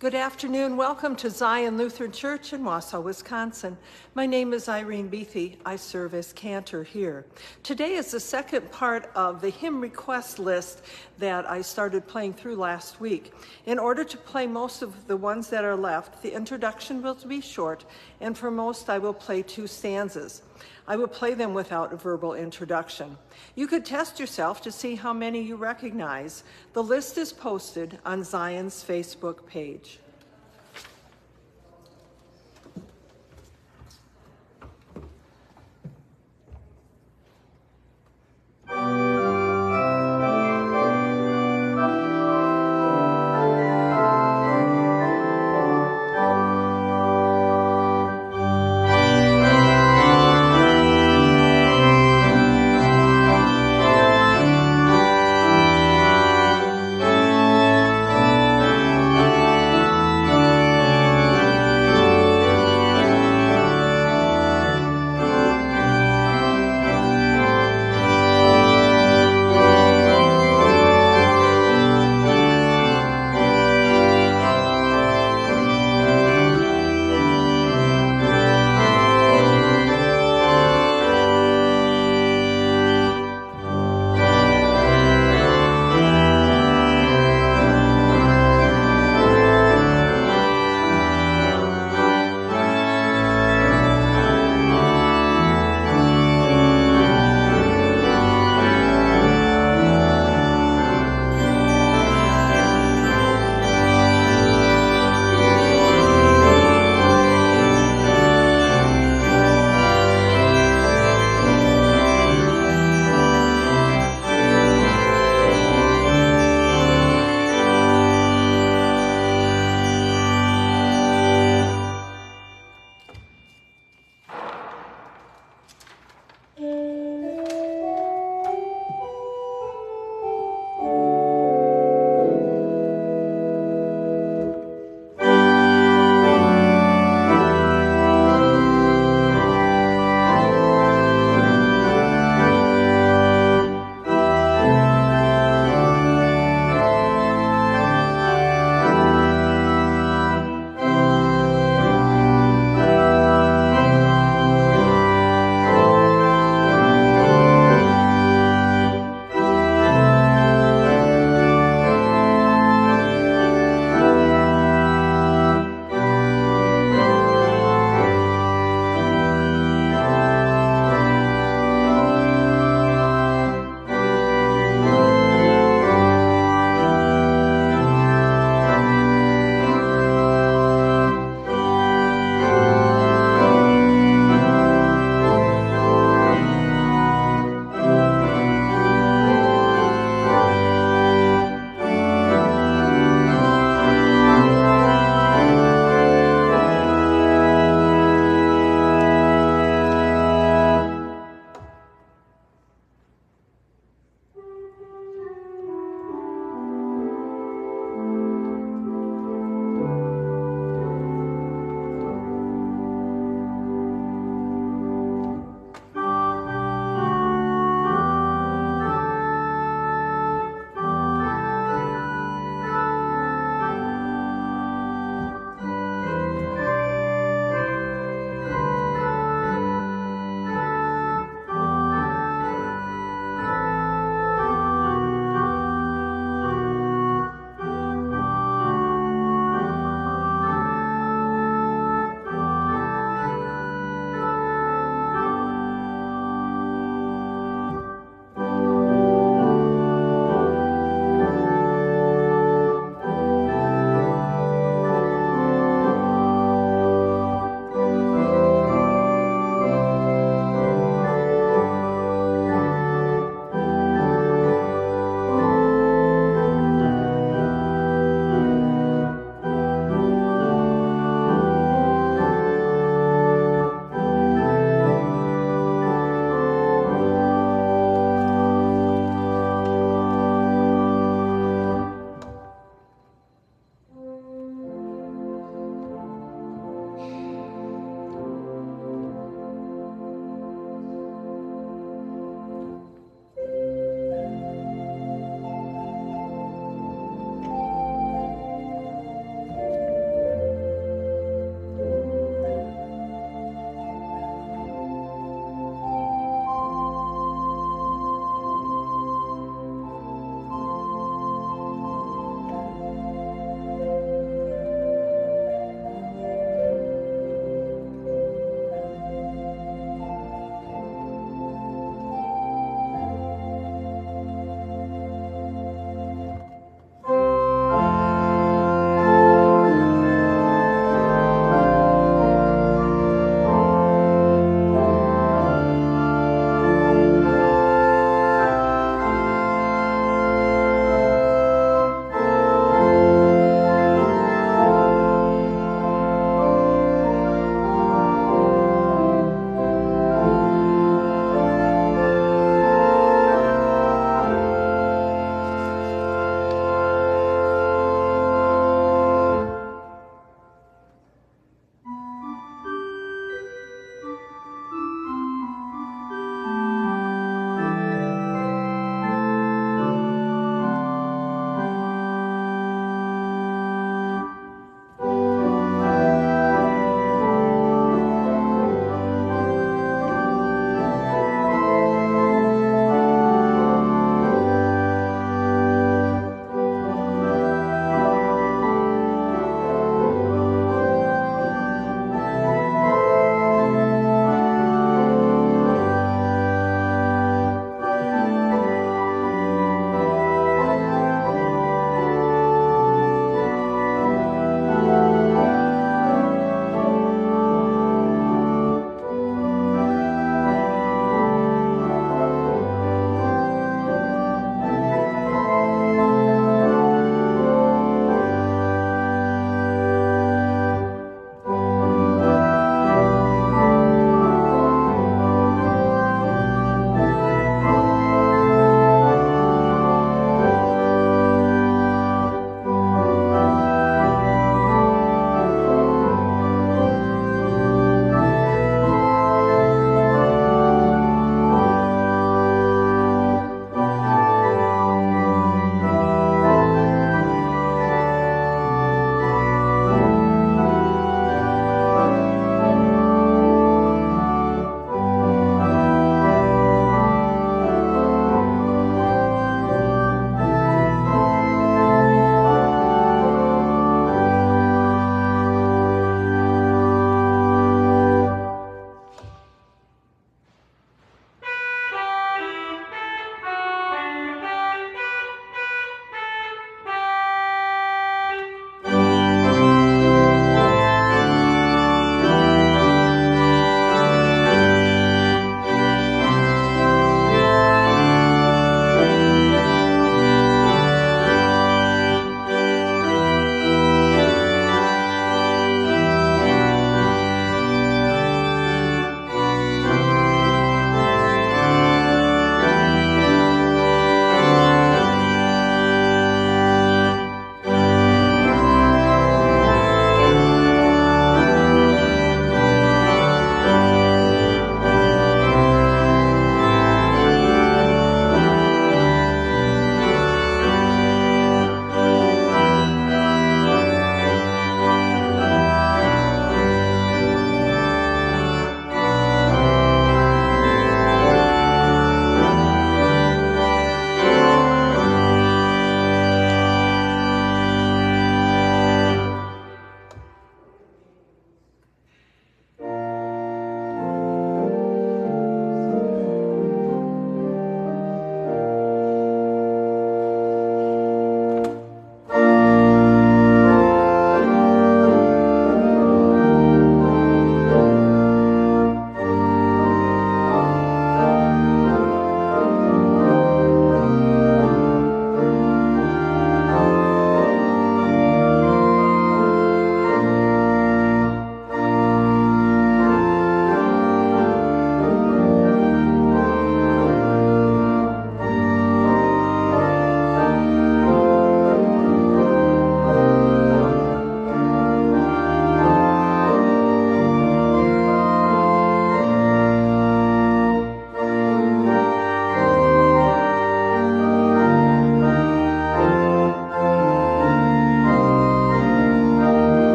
Good afternoon. Welcome to Zion Lutheran Church in Wausau, Wisconsin. My name is Irene Beethe. I serve as cantor here. Today is the second part of the hymn request list that I started playing through last week. In order to play most of the ones that are left, the introduction will be short, and for most I will play two stanzas. I will play them without a verbal introduction. You could test yourself to see how many you recognize. The list is posted on Zion's Facebook page.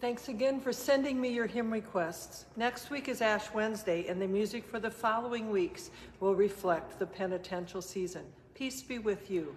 Thanks again for sending me your hymn requests. Next week is Ash Wednesday, and the music for the following weeks will reflect the penitential season. Peace be with you.